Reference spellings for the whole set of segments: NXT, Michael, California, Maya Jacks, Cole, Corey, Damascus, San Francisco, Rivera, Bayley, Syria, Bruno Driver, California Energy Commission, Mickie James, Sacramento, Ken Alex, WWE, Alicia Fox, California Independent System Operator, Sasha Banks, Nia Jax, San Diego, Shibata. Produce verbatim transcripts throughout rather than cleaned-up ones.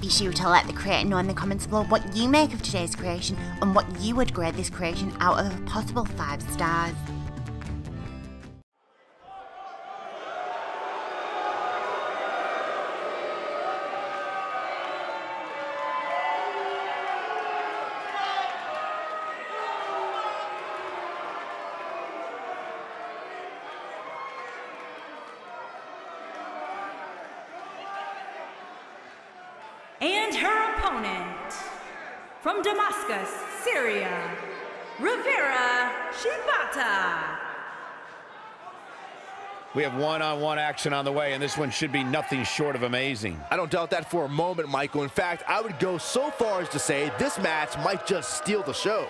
Be sure to let the creator know in the comments below what you make of today's creation and what you would grade this creation out of a possible five stars. And her opponent, from Damascus, Syria, Rivera, Shibata. We have one-on-one action on the way, and this one should be nothing short of amazing. I don't doubt that for a moment, Michael. In fact, I would go so far as to say this match might just steal the show.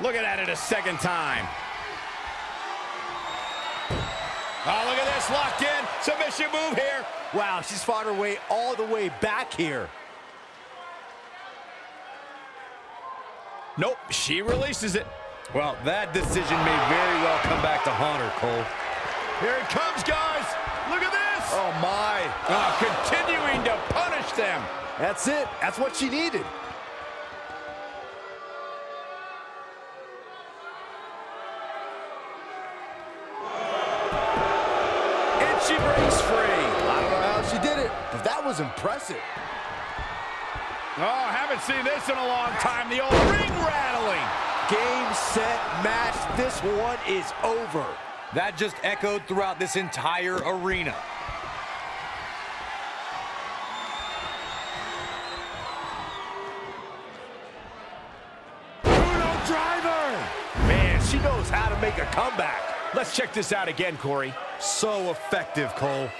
Looking at it a second time. Oh, look at this, locked in. Submission move here. Wow, she's fought her way all the way back here. Nope, she releases it. Well, that decision may very well come back to haunt her, Cole. Here it comes, guys. Look at this. Oh, my. Oh, continuing to punish them. That's it. That's what she needed. She breaks free. I don't know how she did it, but that was impressive. Oh, haven't seen this in a long time. The old ring rattling. Game, set, match. This one is over. That just echoed throughout this entire arena. Bruno Driver. Man, she knows how to make a comeback. Let's check this out again, Corey. So effective, Cole.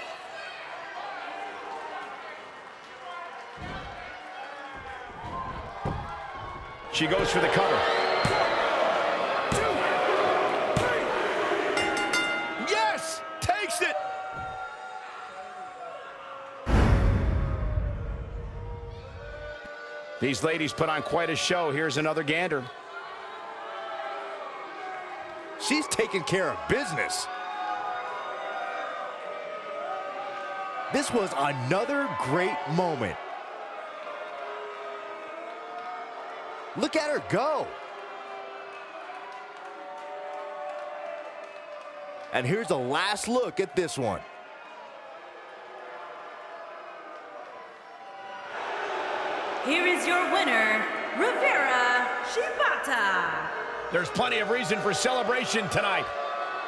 She goes for the cover. one, two, three. Yes! Takes it! These ladies put on quite a show. Here's another gander. She's taking care of business. This was another great moment. Look at her go. And here's a last look at this one. Here is your winner, Rivera Shibata. There's plenty of reason for celebration tonight.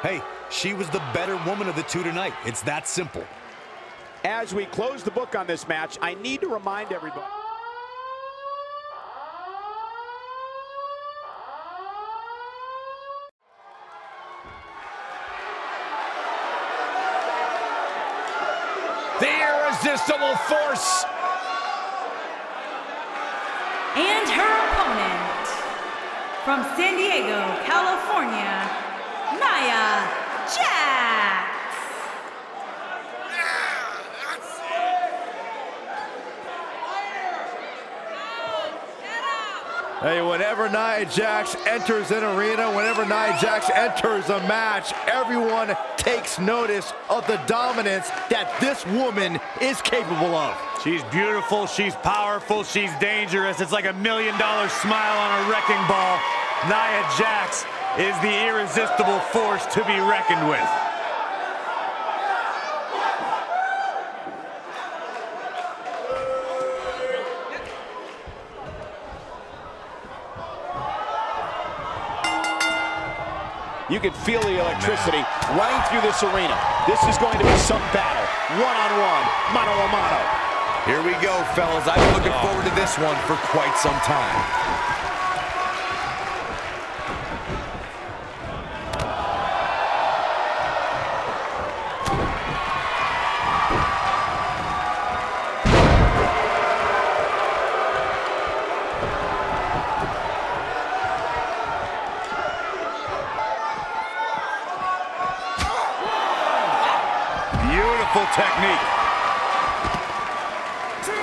Hey, she was the better woman of the two tonight. It's that simple. As we close the book on this match, I need to remind everybody. The irresistible force. And her opponent, from San Diego, California, Maya Jacks. Yeah, that's it. Hey, whenever Nia Jax enters an arena, whenever Nia Jax enters a match, everyone takes notice of the dominance that this woman is capable of. She's beautiful, she's powerful, she's dangerous. It's like a million dollar smile on a wrecking ball. Nia Jax is the irresistible force to be reckoned with. You can feel the electricity running through this arena. This is going to be some battle. One-on-one, mano-a-mano. Here we go, fellas. I've been looking oh. forward to this one for quite some time. Technique.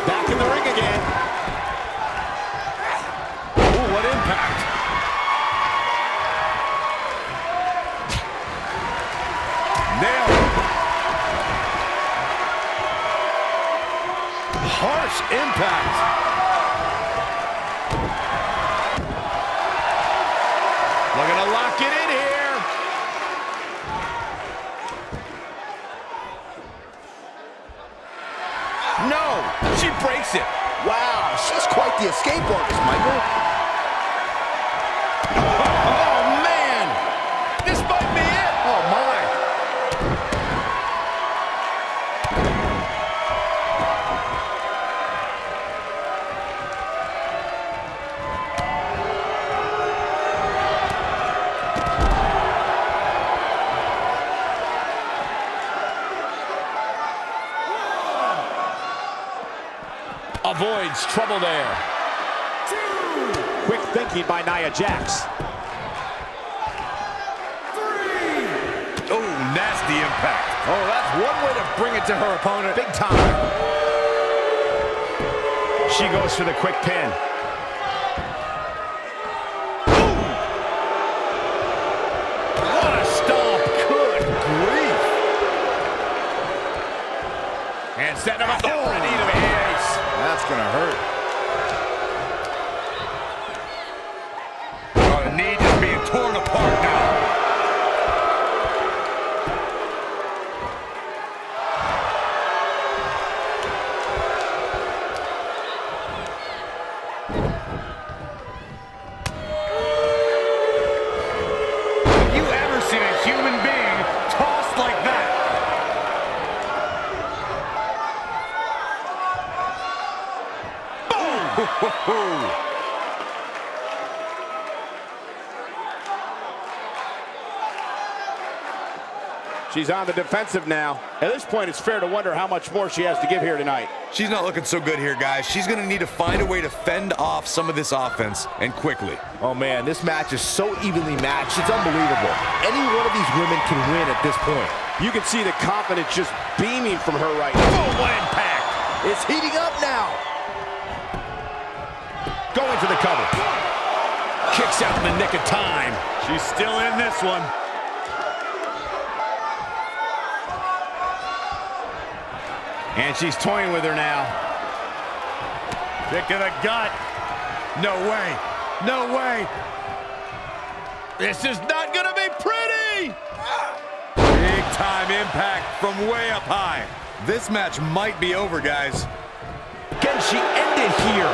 Back in the ring again. Ooh, what impact. Nailed it. Harsh impact. Looking to lock it in here. No, she breaks it. Wow, she's quite the escape artist, Michael. Oh, oh, man. This might be it. Oh, my. Avoids trouble there. Two. Quick thinking by Nia Jax. Three. Oh, nasty impact. Oh, that's one way to bring it to her opponent. Big time. She goes for the quick pin. And setting him up. Oh, oh, knee to the face. That's gonna hurt. Oh, the knee just being torn apart now. Have you ever seen a human being tossed like that? She's on the defensive now. At this point, it's fair to wonder how much more she has to give here tonight. She's not looking so good here, guys. She's going to need to find a way to fend off some of this offense, and quickly. Oh, man, this match is so evenly matched. It's unbelievable. Any one of these women can win at this point. You can see the confidence just beaming from her right now. Oh, what impact! It's heating up now. Going for the cover. Kicks out in the nick of time. She's still in this one. And she's toying with her now. Kick to the gut. No way. No way. This is not going to be pretty. Big time impact from way up high. This match might be over, guys. Can she end it here?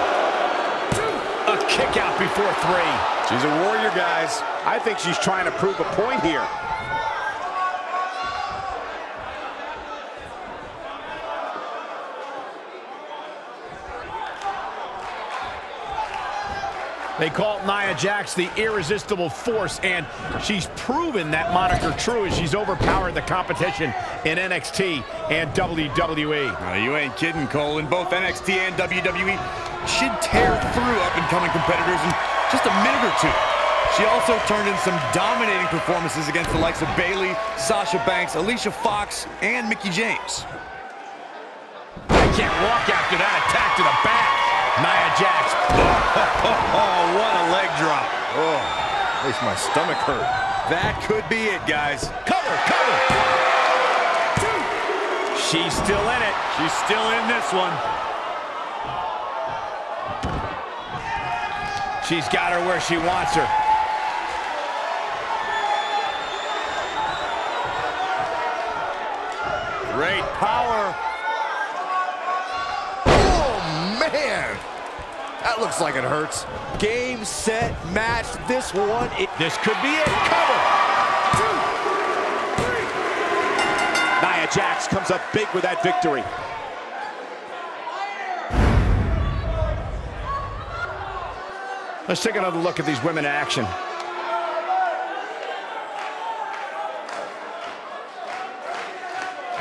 A kick out before three. She's a warrior, guys. I think she's trying to prove a point here. They call Nia Jax the irresistible force, and she's proven that moniker true as she's overpowered the competition in N X T and W W E. Well, you ain't kidding, Cole. In both N X T and W W E, she'd tear through up-and-coming competitors in just a minute or two. She also turned in some dominating performances against the likes of Bayley, Sasha Banks, Alicia Fox, and Mickie James. I can't walk after that attack to the back. Nia Jax. Oh, oh, oh, oh, what a leg drop. Oh, makes my stomach hurt. That could be it, guys. Cover, cover. She's still in it. She's still in this one. She's got her where she wants her. Great power. Oh, man. That looks like it hurts. Game, set, match. This one. It this could be it. Cover. Nia Jax comes up big with that victory. Let's take another look at these women in action.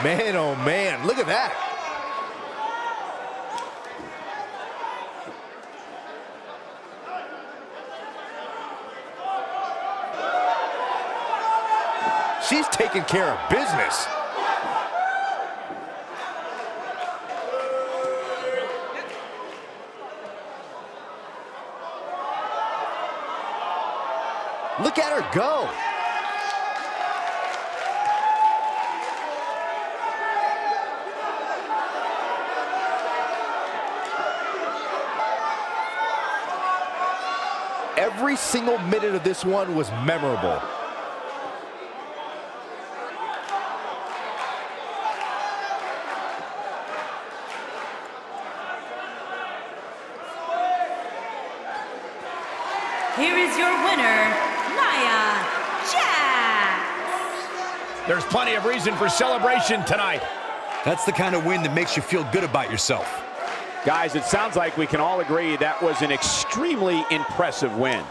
Man, oh man, look at that. She's taking care of business. Look at her go. Every single minute of this one was memorable. Here is your winner, Maya Jacks. There's plenty of reason for celebration tonight. That's the kind of win that makes you feel good about yourself. Guys, it sounds like we can all agree that was an extremely impressive win.